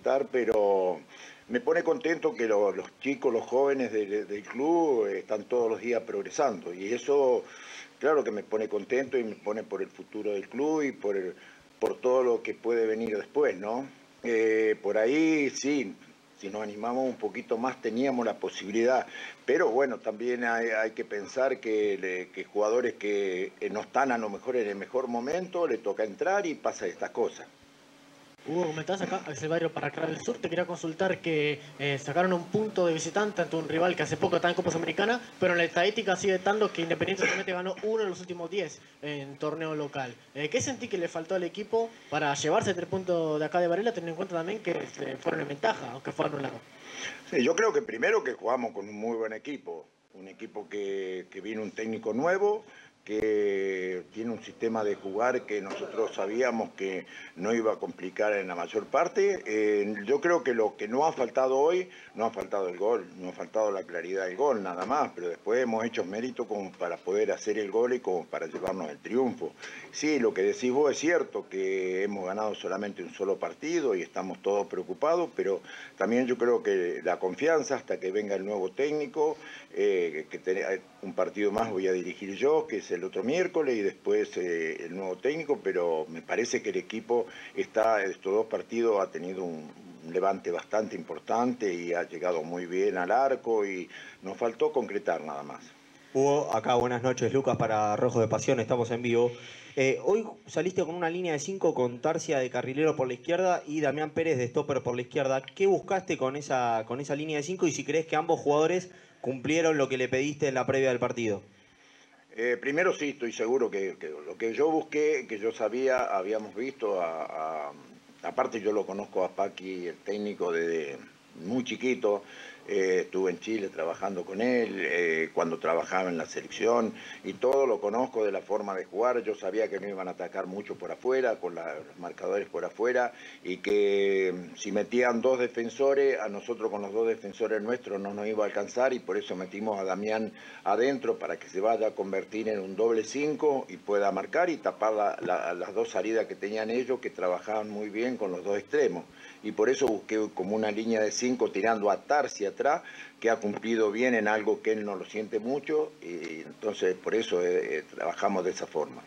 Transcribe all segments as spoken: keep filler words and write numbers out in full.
aceptar, pero me pone contento que lo, los chicos, los jóvenes de, del club están todos los días progresando, y eso claro que me pone contento y me pone por el futuro del club y por, el, por todo lo que puede venir después, ¿no? Eh, por ahí sí, si nos animamos un poquito más teníamos la posibilidad, pero bueno, también hay, hay que pensar que, que jugadores que no están a lo mejor en el mejor momento, le toca entrar y pasa estas cosas. Hugo, comentás acá, el barrio para acá del sur, te quería consultar que eh, sacaron un punto de visitante ante un rival que hace poco estaba en Copa Sudamericana, pero en la estadística sigue estando que Independiente solamente ganó uno de los últimos diez en torneo local. Eh, ¿Qué sentí que le faltó al equipo para llevarse tres puntos de acá de Varela, teniendo en cuenta también que eh, fueron en ventaja, aunque fue anulado? Sí, yo creo que primero que jugamos con un muy buen equipo, un equipo que, que vino un técnico nuevo, que tiene un sistema de jugar que nosotros sabíamos que no iba a complicar en la mayor parte. Eh, yo creo que lo que no ha faltado hoy, no ha faltado el gol, no ha faltado la claridad del gol, nada más, pero después hemos hecho mérito como para poder hacer el gol y como para llevarnos el triunfo. Sí, lo que decís vos es cierto, que hemos ganado solamente un solo partido y estamos todos preocupados, pero también yo creo que la confianza hasta que venga el nuevo técnico, eh, que ten, un partido más voy a dirigir yo, que es el otro miércoles, y después eh, el nuevo técnico, pero me parece que el equipo está, estos dos partidos ha tenido un, un levante bastante importante y ha llegado muy bien al arco y nos faltó concretar nada más. Hugo, acá buenas noches, Lucas para Rojo de Pasión, estamos en vivo. Eh, hoy saliste con una línea de cinco con Tarcia de carrilero por la izquierda y Damián Pérez de stopper por la izquierda. ¿Qué buscaste con esa, con esa línea de cinco y si crees que ambos jugadores cumplieron lo que le pediste en la previa del partido? Eh, primero sí, estoy seguro que, que lo que yo busqué, que yo sabía, habíamos visto, a, a, aparte yo lo conozco a Paqui, el técnico, desde muy chiquito, eh, estuve en Chile trabajando con él, eh, cuando trabajaba en la selección, y todo lo conozco de la forma de jugar. Yo sabía que no iban a atacar mucho por afuera, con la, los marcadores por afuera, y que si metían dos defensores, a nosotros con los dos defensores nuestros no nos iba a alcanzar, y por eso metimos a Damián adentro, para que se vaya a convertir en un doble cinco y pueda marcar y tapar la, la, las dos salidas que tenían ellos, que trabajaban muy bien con los dos extremos, y por eso busqué como una línea de cinco tirando a Tarcia atrás, que ha cumplido bien en algo que él no lo siente mucho, y entonces por eso eh, trabajamos de esa forma.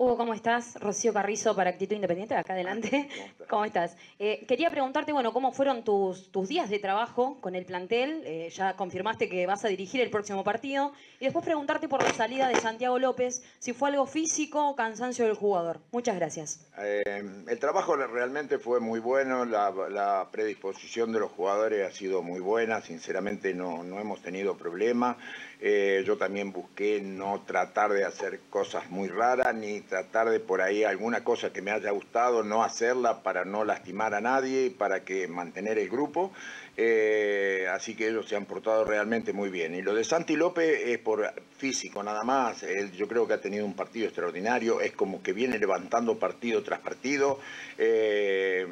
Hugo, ¿cómo estás? Rocío Carrizo para Actitud Independiente, acá adelante. ¿Cómo estás? ¿Cómo estás? Eh, quería preguntarte, bueno, ¿cómo fueron tus, tus días de trabajo con el plantel? Eh, ya confirmaste que vas a dirigir el próximo partido. Y después preguntarte por la salida de Santiago López, si fue algo físico o cansancio del jugador. Muchas gracias. Eh, el trabajo realmente fue muy bueno, la, la predisposición de los jugadores ha sido muy buena, sinceramente no, no hemos tenido problemas. Eh, yo también busqué no tratar de hacer cosas muy raras, ni tratar de por ahí alguna cosa que me haya gustado, no hacerla para no lastimar a nadie y para que mantener el grupo. Eh, así que ellos se han portado realmente muy bien. Y lo de Santi López es por físico nada más. Él, yo creo que ha tenido un partido extraordinario, es como que viene levantando partido tras partido. Eh,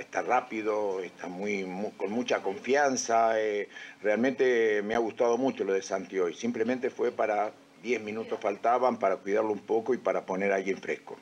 está rápido, está muy, muy con mucha confianza. Eh, realmente me ha gustado mucho lo de Santi hoy. Simplemente fue para diez minutos faltaban para cuidarlo un poco y para poner a alguien fresco.